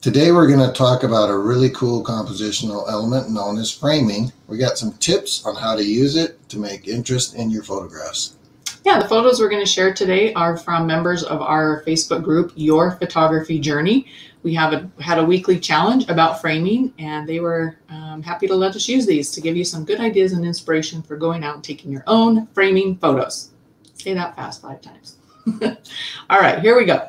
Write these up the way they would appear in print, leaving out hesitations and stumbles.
Today we're going to talk about a really cool compositional element known as framing. We got some tips on how to use it to make interest in your photographs. Yeah, the photos we're going to share today are from members of our Facebook group, Your Photography Journey. We have had a weekly challenge about framing, and they were happy to let us use these to give you some good ideas and inspiration for going out and taking your own framing photos. Say that fast 5 times. All right, here we go.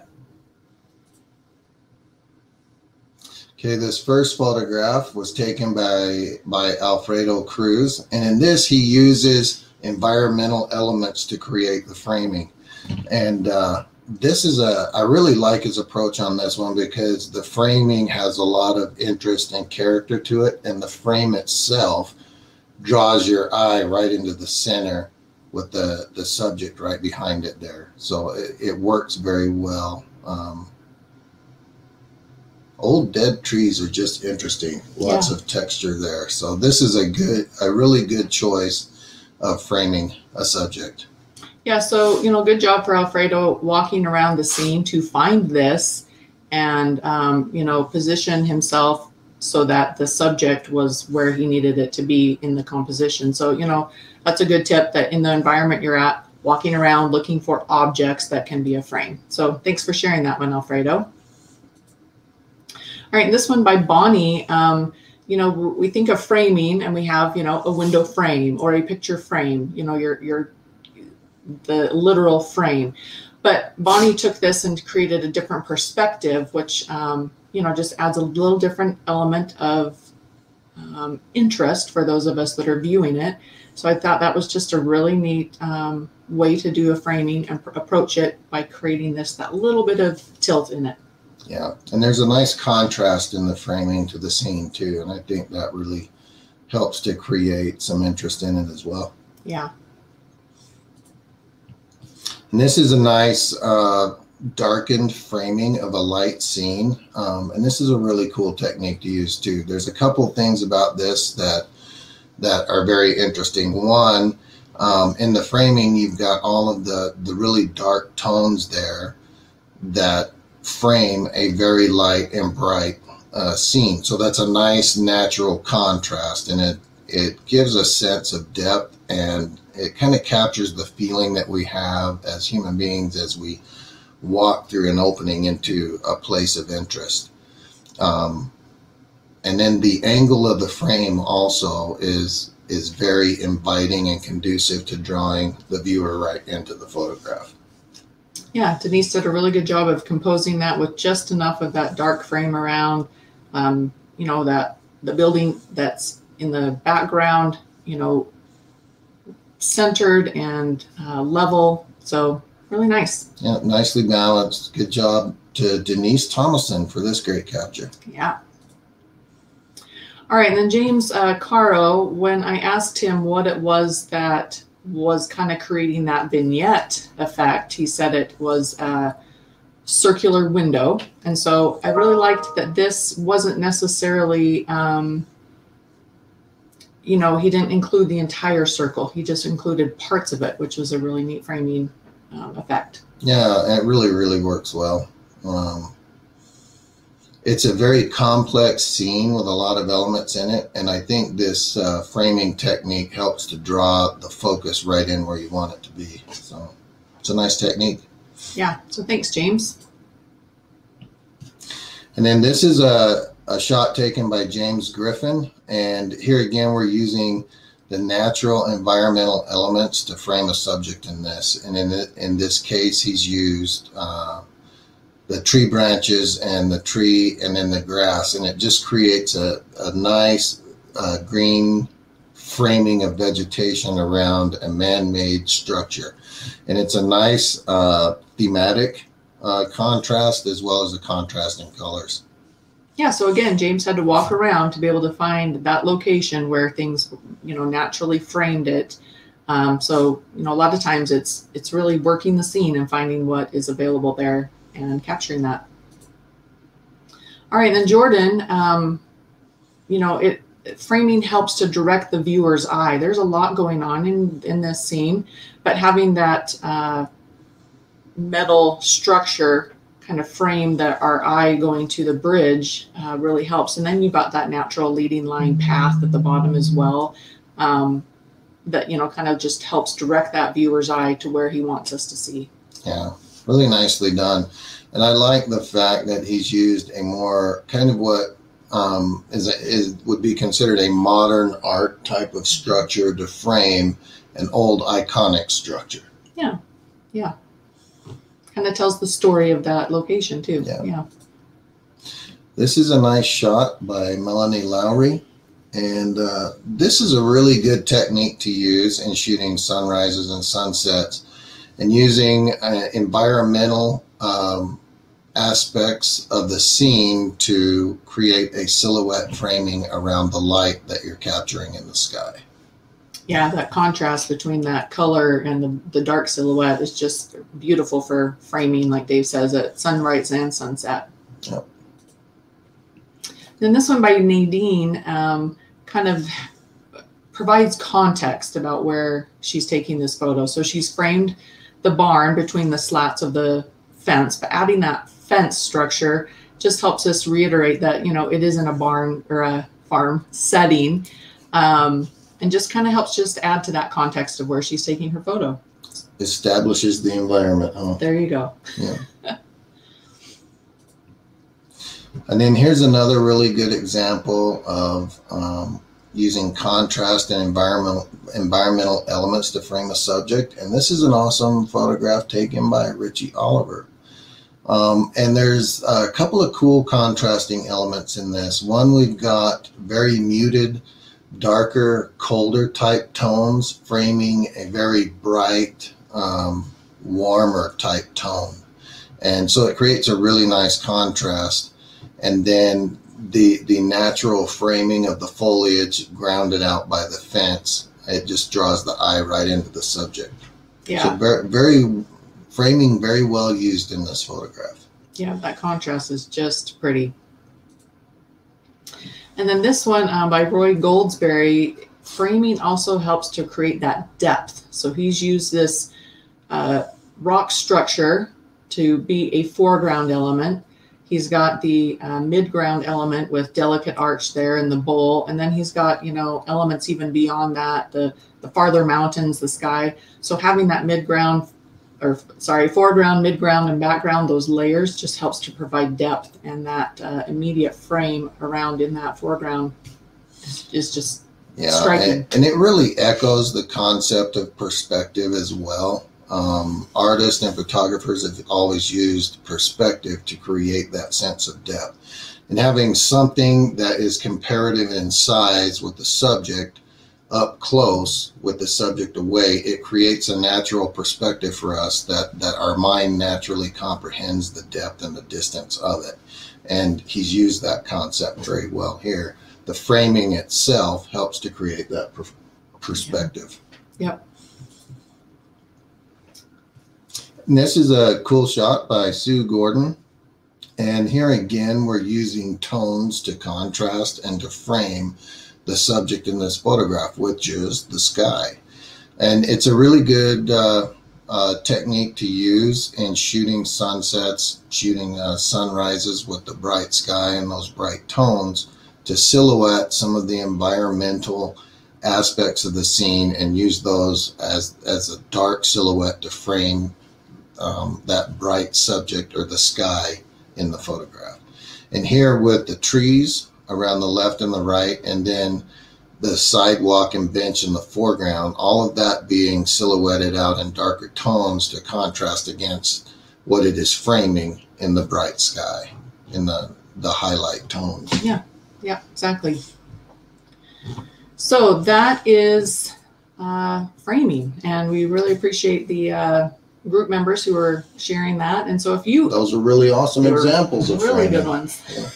Okay, this first photograph was taken by Alfredo Cruz, and in this he uses environmental elements to create the framing. And this is I really like his approach on this one because the framing has a lot of interest and character to it, and the frame itself draws your eye right into the center with the subject right behind it there. So it works very well. Old dead trees are just interesting. Lots of texture there. So this is a really good choice of framing a subject. Yeah, so, you know, good job for Alfredo walking around the scene to find this and, you know, position himself so that the subject was where he needed it to be in the composition. So, you know, that's a good tip, that in the environment you're at, walking around looking for objects that can be a frame. So thanks for sharing that one, Alfredo. All right, this one by Bonnie, you know, we think of framing and we have, you know, a window frame or a picture frame, you know, the literal frame. But Bonnie took this and created a different perspective, which, you know, just adds a little different element of interest for those of us that are viewing it. So I thought that was just a really neat way to do a framing and approach it by creating that little bit of tilt in it. Yeah, and there's a nice contrast in the framing to the scene too, and I think that really helps to create some interest in it as well. Yeah. And this is a nice darkened framing of a light scene, and this is a really cool technique to use too. There's a couple things about this that are very interesting. One, in the framing, you've got all of the really dark tones there that frame a very light and bright scene. So that's a nice natural contrast, and it gives a sense of depth, and it kind of captures the feeling that we have as human beings as we walk through an opening into a place of interest. And then the angle of the frame also is very inviting and conducive to drawing the viewer right into the photograph. Yeah, Denise did a really good job of composing that with just enough of that dark frame around, you know, that the building that's in the background, you know, centered and level. So really nice. Yeah, nicely balanced. Good job to Denise Thomason for this great capture. Yeah. All right, and then James Caro, when I asked him what it was that was kind of creating that vignette effect, he said it was a circular window. And so I really liked that this wasn't necessarily, you know, he didn't include the entire circle. He just included parts of it, which was a really neat framing effect. Yeah, it really, really works well. It's a very complex scene with a lot of elements in it, and I think this framing technique helps to draw the focus right in where you want it to be. So it's a nice technique. Yeah, so thanks, James. And then this is a shot taken by James Griffin, and here again we're using the natural environmental elements to frame a subject in this. And in this case he's used the tree branches and the tree and then the grass, and it just creates a nice green framing of vegetation around a man-made structure. And it's a nice thematic contrast as well as a contrast in colors. Yeah, so again, James had to walk around to be able to find that location where things, you know, naturally framed it. So, you know, a lot of times it's really working the scene and finding what is available there and capturing that. All right, then Jordan, you know, framing helps to direct the viewer's eye. There's a lot going on in this scene, but having that metal structure kind of frame that our eye going to the bridge really helps. And then you've got that natural leading line path at the bottom as well, that, you know, kind of just helps direct that viewer's eye to where he wants us to see. Yeah, really nicely done. And I like the fact that he's used a more kind of what would be considered a modern art type of structure to frame an old iconic structure. Yeah, yeah. Kind of tells the story of that location too. Yeah. Yeah. This is a nice shot by Melanie Lowry. And this is a really good technique to use in shooting sunrises and sunsets, and using environmental aspects of the scene to create a silhouette framing around the light that you're capturing in the sky. Yeah, that contrast between that color and the dark silhouette is just beautiful for framing, like Dave says, at sunrise and sunset. Yep. Then this one by Nadine kind of provides context about where she's taking this photo. So she's framed the barn between the slats of the fence, but adding that fence structure just helps us reiterate that, you know, it is in a barn or a farm setting, and just kind of helps just add to that context of where she's taking her photo. Establishes the environment. Huh? There you go. Yeah. And then here's another really good example of using contrast and environmental elements to frame a subject. And this is an awesome photograph taken by Richie Oliver. And there's a couple of cool contrasting elements in this. One, we've got very muted, darker, colder type tones framing a very bright, warmer type tone. And so it creates a really nice contrast. And then the natural framing of the foliage grounded out by the fence, it just draws the eye right into the subject. Yeah. So very well used in this photograph. Yeah, that contrast is just pretty. And then this one by Roy Goldsberry, framing also helps to create that depth. So he's used this rock structure to be a foreground element. He's got the mid-ground element with delicate arch there in the bowl. And then he's got, you know, elements even beyond that, the farther mountains, the sky. So having that foreground, mid-ground, and background, those layers just helps to provide depth. And that immediate frame around in that foreground is just striking. And it really echoes the concept of perspective as well. Artists and photographers have always used perspective to create that sense of depth. And having something that is comparative in size with the subject up close with the subject away, it creates a natural perspective for us that our mind naturally comprehends the depth and the distance of it. And he's used that concept very well here. The framing itself helps to create that perspective. Yep. And this is a cool shot by Sue Gordon. And here again, we're using tones to contrast and to frame the subject in this photograph, which is the sky. And it's a really good technique to use in shooting sunsets, shooting sunrises with the bright sky and those bright tones to silhouette some of the environmental aspects of the scene and use those as a dark silhouette to frame that bright subject or the sky in the photograph. And here with the trees around the left and the right, and then the sidewalk and bench in the foreground, all of that being silhouetted out in darker tones to contrast against what it is framing in the bright sky, in the highlight tones. Yeah, yeah, exactly. So that is framing, and we really appreciate the group members who are sharing that. And so if you, those are really awesome examples of really good ones. Yeah.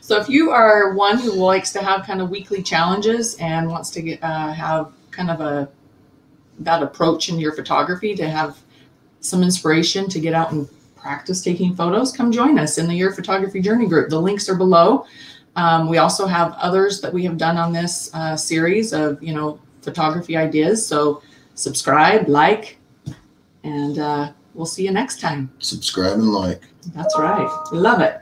So if you are one who likes to have kind of weekly challenges and wants to get, have kind of that approach in your photography to have some inspiration to get out and practice taking photos, come join us in the Your Photography Journey group. The links are below. We also have others that we have done on this series of, you know, photography ideas. So subscribe, like, and we'll see you next time. Subscribe and like. That's right. Love it.